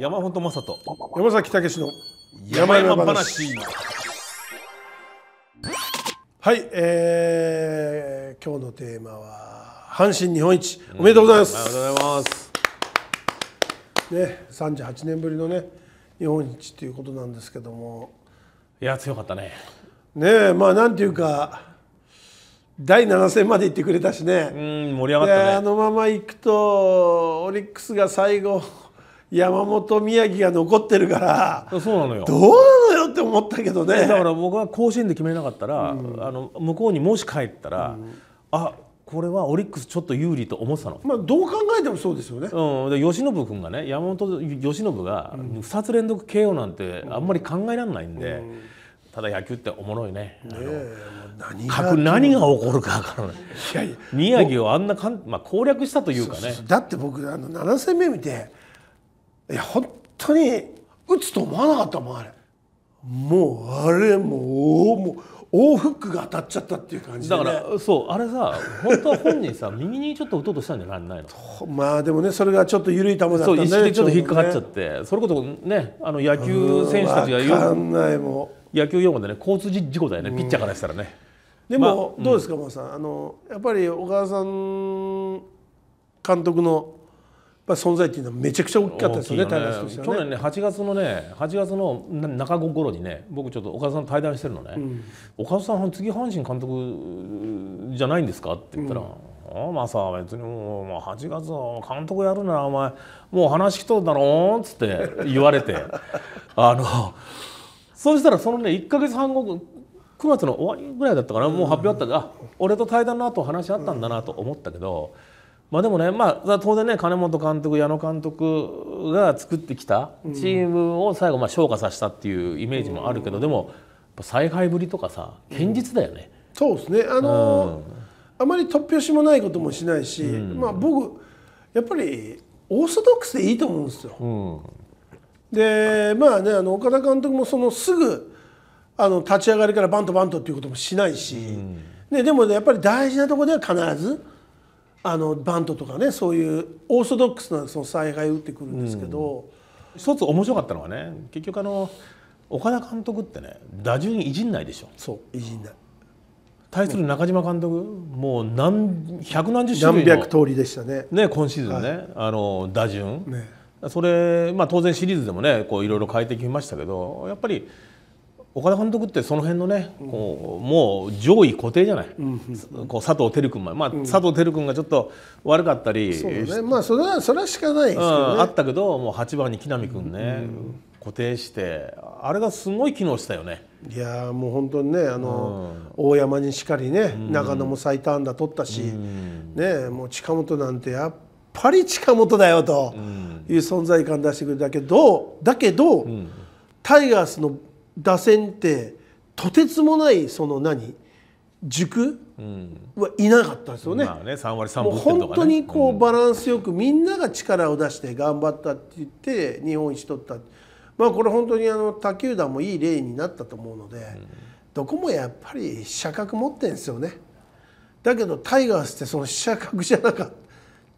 山本昌人、山崎武の山々話。はい、今日のテーマは阪神日本一、おめでとうございます。ありがとうございます。ね、38年ぶりのね日本一ということなんですけども、いや強かったね。ねえ、まあなんていうか第7戦まで行ってくれたしね。うん、盛り上がったね。あのまま行くとオリックスが最後。山本、宮城が残ってるからそうなのよ、どうなのよって思ったけどね。だから僕は甲子園で決めなかったら、うん、あの向こうにもし帰ったら、うん、あこれはオリックスちょっと有利と思ってたの。まあどう考えてもそうですよね。うん、で吉信君がね、山本由伸が2つ連続 KO なんてあんまり考えられないんで、うん、ただ野球っておもろいね。何が起こるか分からない。いやいや宮城をあんなまあ、攻略したというかね。そうそうそう、だって僕あの7戦目見ていや本当に打つと思わなかったもん。あれもうあれもう大フックが当たっちゃったっていう感じで、ね、だからそうあれさ本当は本人さ右にちょっと打とうとしたんじゃないの。まあでもねそれがちょっと緩い球だったんで、ね、そう一時ちょっと引っかかっちゃって、ね、それこそねあの野球選手たちが野球用語でね交通事故だよね、ピッチャーからしたらね。でも、まあ、どうですかもうさん、あのやっぱり小川さん監督の存在っていうのはめちゃくちゃ大きかったですよね。去年ね8月の中頃にね僕ちょっと岡田さん対談してるのね、うん、岡田さん次阪神監督じゃないんですかって言ったら、うん、ああまあさ別にもう8月の監督やるならお前もう話しとるだろうっつって言われてそうしたらそのね1か月半後9月の終わりぐらいだったかな、もう発表あった、うん、あ俺と対談の後話あったんだなと思ったけど。うんまあでもね、まあ、当然ね金本監督矢野監督が作ってきたチームを最後まあ昇華させたっていうイメージもあるけど、でも采配ぶりとかさ堅実だよね。そうですね、あまり突拍子もないこともしないし、まあ、僕やっぱりオーソドックスでいいと思うんですよ。でまあね岡田監督もそのすぐ立ち上がりからバントバントっていうこともしないし、ね、でもやっぱり大事なところでは必ず。バントとかねそういうオーソドックスなその采配を打ってくるんですけど、うん、一つ面白かったのはね結局岡田監督ってね打順いじんないでしょ。そういじんない。対する中島監督、うん、もう百何十種類の何百通りでしたね。ね今シーズンね、はい、打順、ね、それ、まあ、当然シリーズでもねこういろいろ変えてきましたけど、やっぱり。岡田監督ってその辺のね、こうもう上位固定じゃない、こう佐藤輝君も、まあ、佐藤輝君がちょっと悪かったり、まあそれはしかないですけど、ね、あったけどもう8番に木浪君ね、固定してあれがすごい機能したよね。いやもう本当にね大山にしっかりね中野も最多安打取ったし、ね、もう近本なんてやっぱり近本だよという存在感出してくれたけど、だけどタイガースの打線ってとてつもないその軸はいなかったですよね。もう本当にこうバランスよくみんなが力を出して頑張ったって言って日本一取った、まあ、これ本当に他球団もいい例になったと思うので、うん、どこもやっぱり飛車角持ってるんですよね。だけどタイガースってその飛車角じゃなかったっ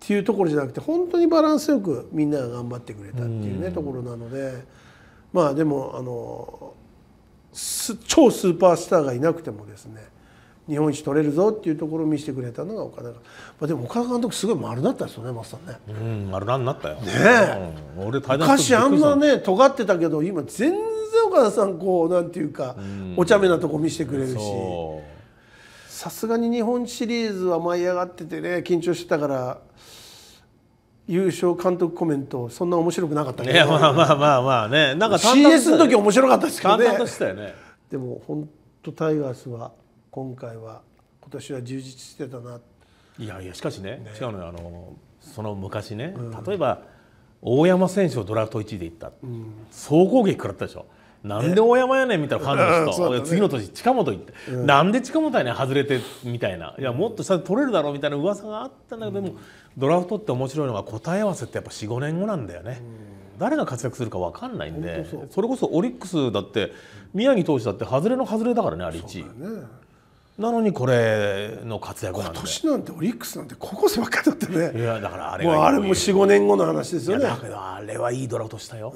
ていうところじゃなくて本当にバランスよくみんなが頑張ってくれたっていうね、うん、ところなので、まあでも超スーパースターがいなくてもですね日本一取れるぞっていうところを見せてくれたのが岡田が、まあ、でも岡田監督すごい丸だったですよね、マスターね。うん丸になったよねえ、うん、昔あんなね尖ってたけど今全然岡田さんこうなんていうか、うん、お茶目なとこ見せてくれるし、さすがに日本シリーズは舞い上がっててね緊張してたから優勝監督コメントそんな面白くなかったけど、ね、まあまあまあまあねなんか CS の時面白かったですけどね。でも本当タイガースは今年は充実してたな。いやいやしかしね違うのよその昔ね、うん、例えば大山選手をドラフト1位でいった、うん、総攻撃食らったでしょ。なんで大山やねんみたいなファンの人、ね、次の年近本行って、うん、なんで近本やねん外れてみたいな、いやもっと下で取れるだろうみたいな噂があったんだけど、うん、でもドラフトって面白いのが答え合わせってやっぱ 4,5 年後なんだよね、うん、誰が活躍するか分かんないんで、 それこそオリックスだって宮城投手だって外れの外れだからねあれ1位。なのにこれの活躍なんで、今年なんてオリックスなんて高校生ばっかりだったね。いやだからあれがもうあれも4、5年後の話ですよね。だけどあれはいいドラフトしたよ。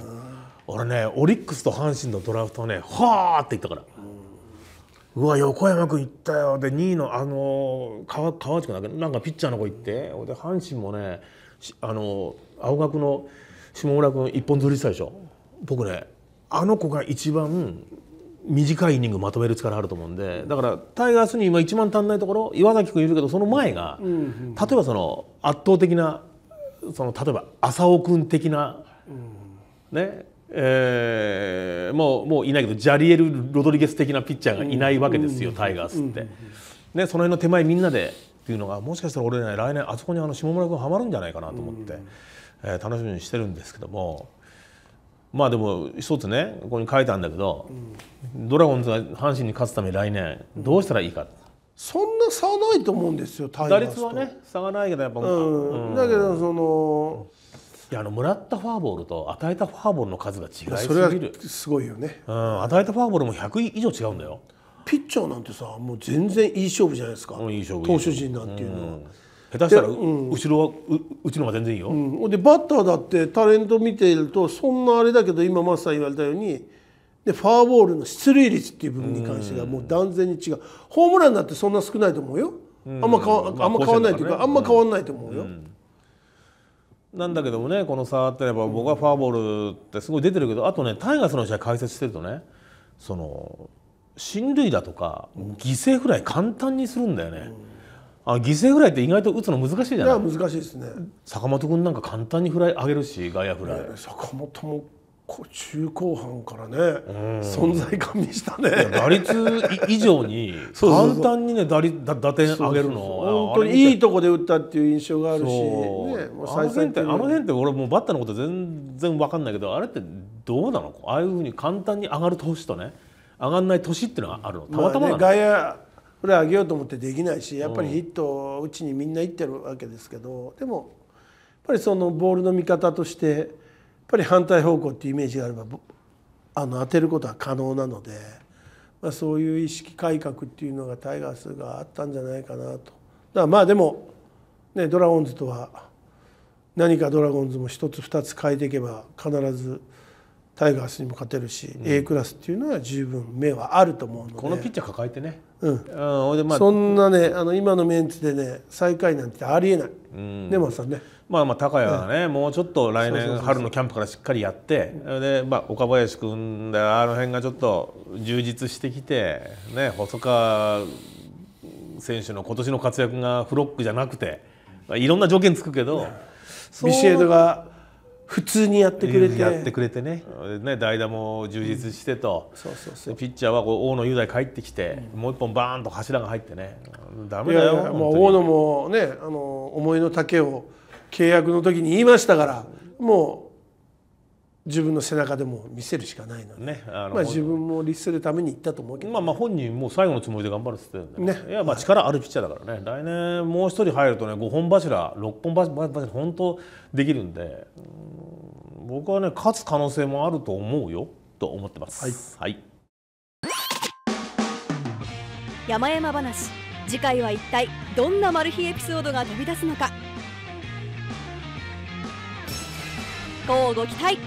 俺ねオリックスと阪神のドラフトね、はーって言ったから、うわ横山君行ったよ、で2位の川内君だけなんかピッチャーの子行って、で阪神もね青学の下村君一本釣りしたでしょ。僕ねあの子が一番短いイニングまとめる力あると思うんで、だからタイガースに今一番足んないところ岩崎君いるけど、その前が例えばその圧倒的な例えば浅尾君的なね、もういないけどジャリエル・ロドリゲス的なピッチャーがいないわけですよ、タイガースって。ね、その辺の手前みんなでっていうのが、もしかしたら俺ね来年あそこに下村君はまるんじゃないかなと思って、楽しみにしてるんですけども。まあでも一つねここに書いたんだけど、ドラゴンズが阪神に勝つために来年どうしたらいいか、そんな差はないと思うんですよ、打率はね差がないけど、やっぱだけどもらったフォアボールと与えたフォアボールの数が違いすぎる。すごいよね。与えたフォアボールも100以上違うんだよ。ピッチャーなんてさ、もう全然いい勝負じゃないですか、投手陣なんていうのは。下手したら後ろはうちの方が全然いいよ、でバッターだってタレント見ているとそんなあれだけど、今マスター言われたようにでフォアボールの出塁率っていう部分に関してはもう断然に違う。ホームランだってそんな少ないと思うよ、あんま変わらないというか、あんま変わらないと思うよ。なんだけどもね、この差ってやっぱ僕はフォアボールってすごい出てるけど、あとねタイガースの試合解説してるとね、その進塁打とか犠牲フライ簡単にするんだよね。犠牲フライって意外と打つの難しいじゃない。難しいですね。坂本君なんか簡単にフライ上げるし、外野フライ。坂本も中後半からね、存在感見したね。打率以上に簡単にね打点上げるの。本当にいいとこで打ったっていう印象があるし。あの辺って俺もうバッターのこと全然わかんないけど、あれってどうなの？ああいうふうに簡単に上がる年とね、上がんない年っていうのがあるの。たまたまなの。これ上げようと思ってできないし、やっぱりヒットうちにみんな行ってるわけですけど、でもやっぱりそのボールの見方としてやっぱり反対方向っていうイメージがあれば当てることは可能なので、まあ、そういう意識改革っていうのがタイガースがあったんじゃないかなと。だからまあでも、ね、ドラゴンズとは何かドラゴンズも1つ2つ変えていけば必ず。タイガースにも勝てるし、A クラスっていうのは十分目はあると思うので、このピッチャー抱えてね、そんなね今のメンツでね最下位なんてありえない。でもさね、まあ高谷がねもうちょっと来年春のキャンプからしっかりやって、で岡林君であの辺がちょっと充実してきてね、細川選手の今年の活躍がフロックじゃなくて、いろんな条件つくけど、ビシエドが普通にやってくれてね、代打も充実してと、ピッチャーは大野雄大帰ってきて、もう一本バーンと柱が入ってね、だめだよ。大野もね思いの丈を契約の時に言いましたから、もう自分の背中でも見せるしかないのね。自分も律するために行ったと思うけど、まあ本人も最後のつもりで頑張るって言ってるんでね。いやまあ力あるピッチャーだからね、来年もう一人入るとね5本柱6本柱本当できるんで。僕はね勝つ可能性もあると思うよと思ってます。はい、山々話、次回は一体どんなマル秘エピソードが飛び出すのか、乞うご期待。